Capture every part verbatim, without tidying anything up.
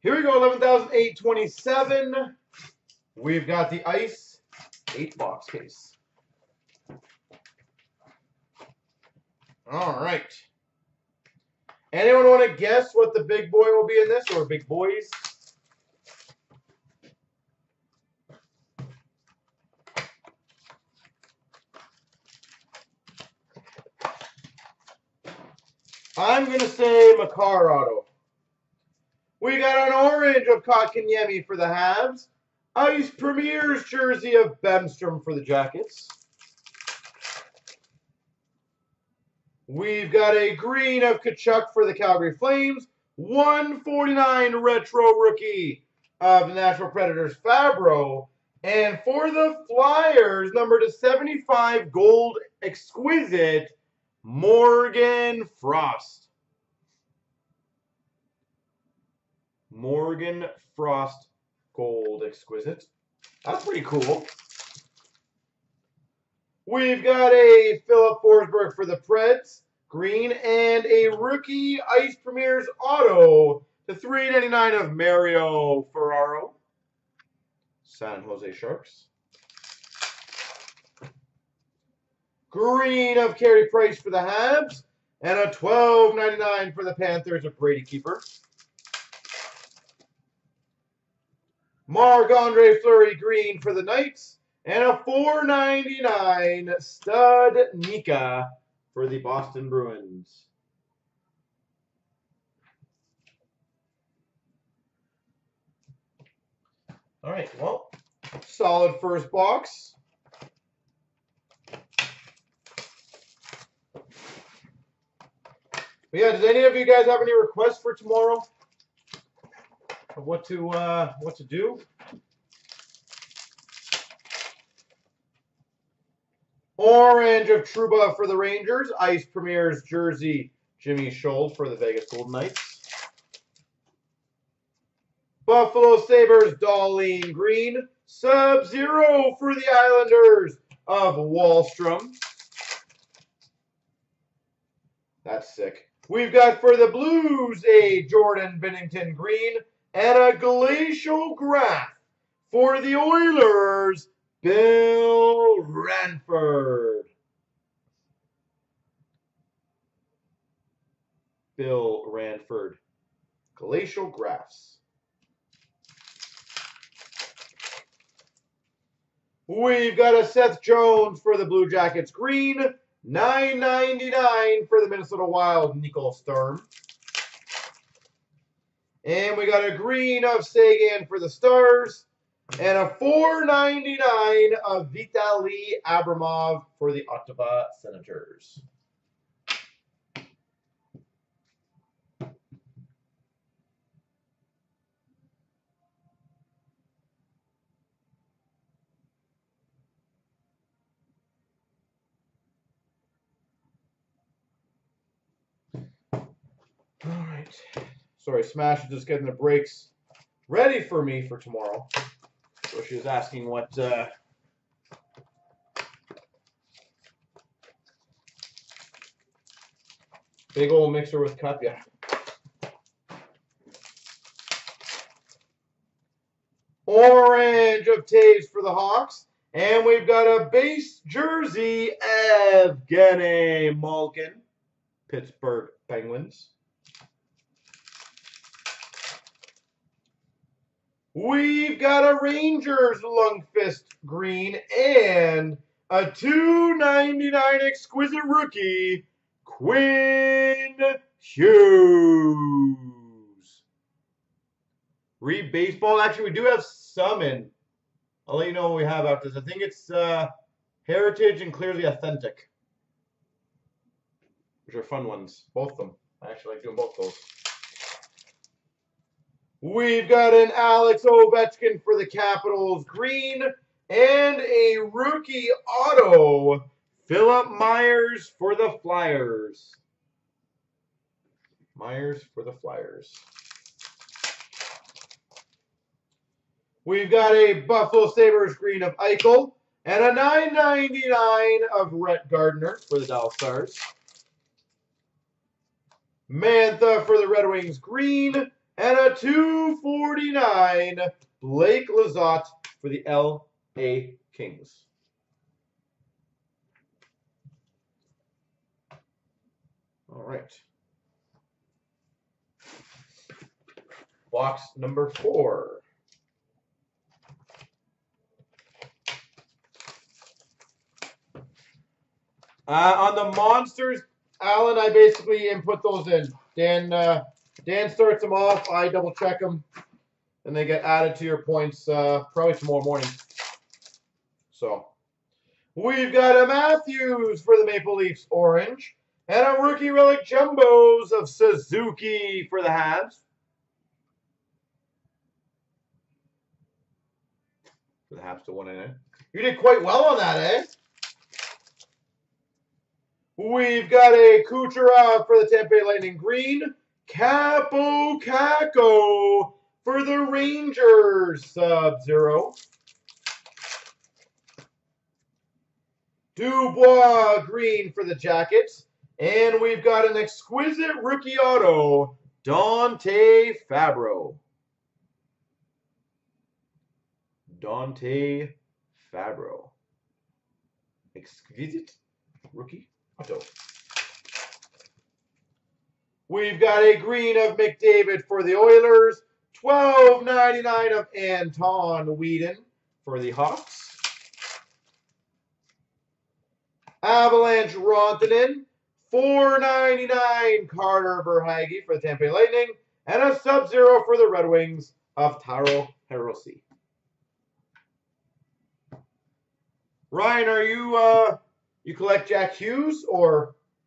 Here we go, eleven thousand eight hundred twenty-seven. We've got the ice, eight box case. All right. Anyone want to guess what the big boy will be in this, or big boys? I'm going to say Makar Auto. We got an orange of Kotkaniemi for the Habs. Ice Premier's jersey of Bemstrom for the Jackets. We've got a green of Kachuk for the Calgary Flames. one forty-nine retro rookie of the Nashville Predators, Fabbro. And for the Flyers, number to seventy-five gold exquisite, Morgan Frost. Morgan Frost gold exquisite. That's pretty cool. We've got a Philip Forsberg for the Preds, green, and a rookie Ice Premier's Auto, the three ninety-nine of Mario Ferraro, San Jose Sharks. Green of Carey Price for the Habs, and a twelve ninety-nine for the Panthers of Brady Keeper. Marc-Andre Fleury green for the Knights, and a four ninety-nine stud Nika for the Boston Bruins. All right, well, solid first box. But yeah, does any of you guys have any requests for tomorrow of what to uh, what to do? Orange of Truba for the Rangers, Ice Premier's jersey, Jimmy Scholl for the Vegas Golden Knights. Buffalo Sabres, Darlene Green, Sub-Zero for the Islanders of Wahlstrom. That's sick. We've got for the Blues a Jordan Bennington green and a glacial graph for the Oilers, Bill Ranford. Bill Ranford. Glacial graphs. We've got a Seth Jones for the Blue Jackets green. nine ninety-nine for the Minnesota Wild, Niko Sturm. And we got a green of Sagan for the Stars, and a four ninety-nine of Vitali Abramov for the Ottawa Senators. All right. Sorry, Smash is just getting the breaks ready for me for tomorrow. So she was asking what uh, big old mixer with cup, yeah. Orange of Taves for the Hawks, and we've got a base jersey, Evgeny Malkin, Pittsburgh Penguins. We've got a Rangers Lundqvist green and a two ninety-nine exquisite rookie, Quinn Hughes. Read baseball. Actually, we do have some in. I'll let you know what we have after this. I think it's uh, Heritage and Clearly Authentic, which are fun ones. Both of them. I actually like doing both those. We've got an Alex Ovechkin for the Capitals green and a rookie auto, Philip Myers for the Flyers. Myers for the Flyers. We've got a Buffalo Sabres green of Eichel and a nine ninety-nine of Rhett Gardner for the Dallas Stars. Mantha for the Red Wings green. and a two forty-nine, Blake Lizotte for the L A Kings. All right. Box number four. Uh, on the monsters, Alan, I basically input those in. Dan uh, Dan starts them off. I double check them, and they get added to your points uh, probably tomorrow morning. So we've got a Matthews for the Maple Leafs, orange, and a rookie relic jumbos of Suzuki for the Habs. For the Habs to one in it. You did quite well on that, eh? We've got a Kucherov for the Tampa Bay Lightning green. Capo Caco for the Rangers sub-zero. Dubois green for the Jackets. And we've got an exquisite rookie auto, Dante Fabbro. Dante Fabbro. Exquisite rookie. Auto. We've got a green of McDavid for the Oilers, twelve ninety-nine of Anton Whedon for the Hawks. Avalanche Rantanen, four ninety-nine Carter Verhaeghe for the Tampa Bay Lightning, and a sub-zero for the Red Wings of Taro Hirose. Ryan, are you uh You collect Jack Hughes, or nice.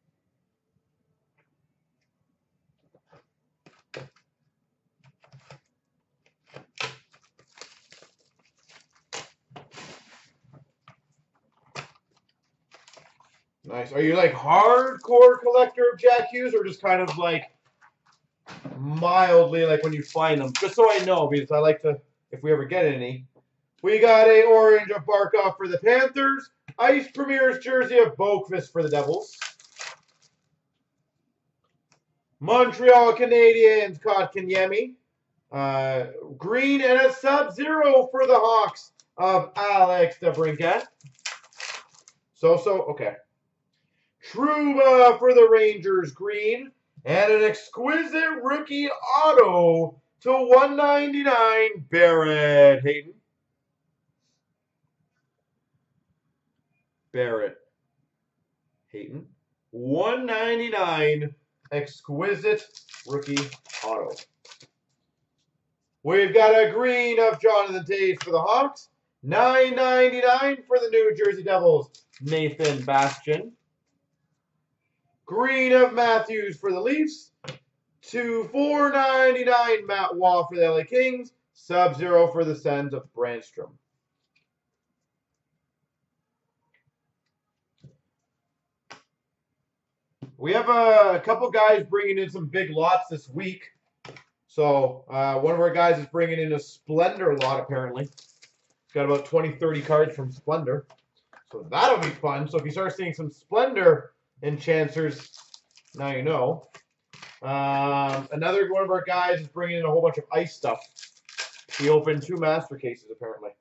Are you like hardcore collector of Jack Hughes, or just kind of like mildly like when you find them? Just so I know, because I like to, if we ever get any. We got a orange of Barkov for the Panthers. Ice Premier's jersey of Boakvist for the Devils. Montreal Canadiens, Kotkaniemi. Uh, green and a sub-zero for the Hawks of Alex DeBrincat. So, so, okay. Truba for the Rangers, green. And an exquisite rookie auto to one ninety-nine, Barrett Hayton. Barrett Hayton, one ninety-nine, exquisite rookie auto. We've got a green of Jonathan Taves for the Hawks, nine ninety-nine for the New Jersey Devils, Nathan Bastian. Green of Matthews for the Leafs, to four ninety-nine Matt Waugh for the L A Kings, sub-zero for the Sens of Bemstrom. We have a, a couple guys bringing in some big lots this week. So uh, one of our guys is bringing in a Splendor lot, apparently. He's got about twenty, thirty cards from Splendor. So that'll be fun. So if you start seeing some Splendor enchancers, now you know. Um, another one of our guys is bringing in a whole bunch of ice stuff. He opened two master cases, apparently.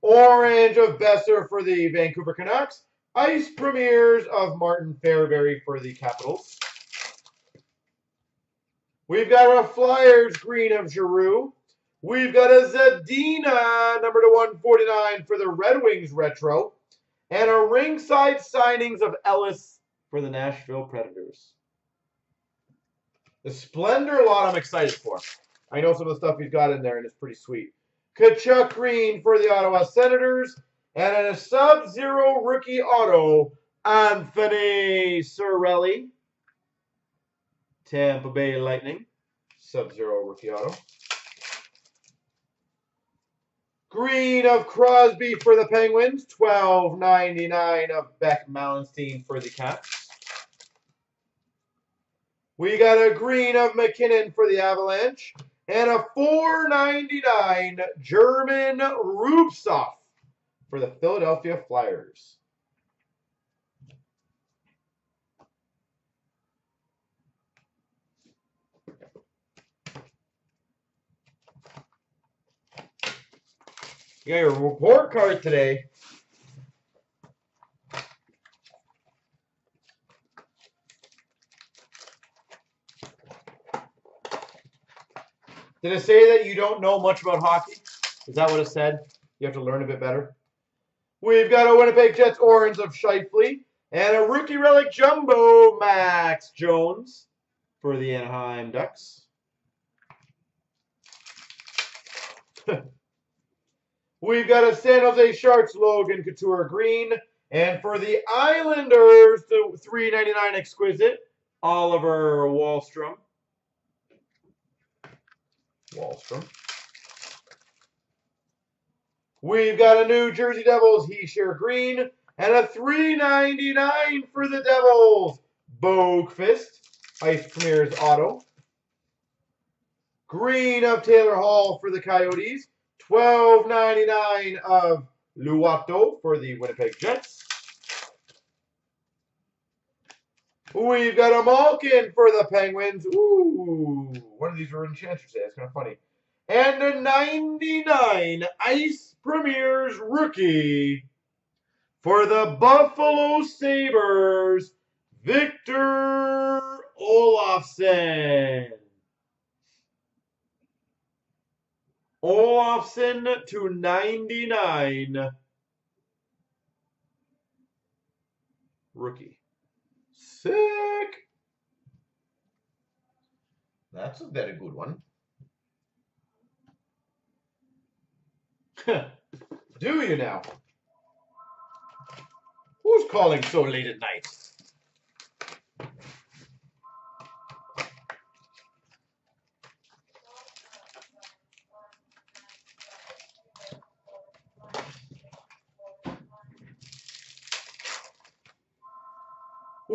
Orange of Besser for the Vancouver Canucks. Ice Premiers of Martin Fairberry for the Capitals. We've got a Flyers green of Giroux. We've got a Zadina, number to one forty-nine for the Red Wings retro. And a ringside signings of Ellis for the Nashville Predators. The Splendor lot I'm excited for. I know some of the stuff he's got in there, and it's pretty sweet. Kachuk green for the Ottawa Senators. And in a sub-zero rookie auto, Anthony Cirelli, Tampa Bay Lightning, sub-zero rookie auto. Green of Crosby for the Penguins, twelve ninety-nine of Beck Malenstein for the Caps. We got a green of McKinnon for the Avalanche, and a four ninety-nine German Rupsoff for the Philadelphia Flyers. You got your report card today. Did it say that you don't know much about hockey? Is that what it said? You have to learn a bit better. We've got a Winnipeg Jets orange of Scheifele and a rookie relic jumbo Max Jones for the Anaheim Ducks. We've got a San Jose Sharks Logan Couture green, and for the Islanders, the three ninety-nine exquisite Oliver Wahlstrom. Wahlstrom. We've got a new Jersey Devils Heischer green and a three ninety-nine for the Devils Bogfist Ice Premier's auto. Green of Taylor Hall for the Coyotes. twelve ninety-nine of Luotto for the Winnipeg Jets. We've got a Malkin for the Penguins. Ooh, one of these were in chance today. That's kind of funny. And a ninety-nine Ice Premier's rookie for the Buffalo Sabres, Victor Olofsson. Olofsson to ninety-nine. Rookie. Sick. That's a very good one. Do you now? Who's calling so late at night?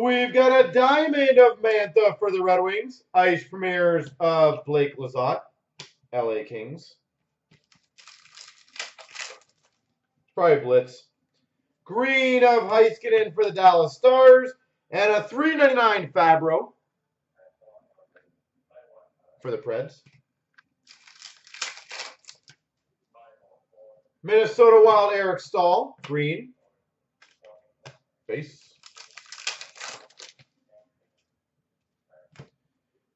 We've got a diamond of Mantha for the Red Wings. Ice Premiers of Blake Lizotte, L A Kings. Probably Blitz. Green of Heiskanen for the Dallas Stars. And a three ninety-nine Fabbro for the Preds. Minnesota Wild Eric Stahl, green. Base.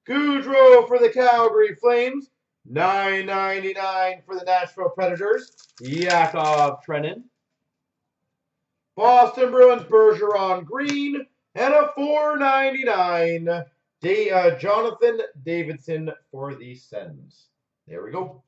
Goudreau for the Calgary Flames. nine ninety-nine for the Nashville Predators. Yakov Trenin. Boston Bruins Bergeron green. And a four ninety-nine. De, uh, Jonathan Davidson for the Sens. There we go.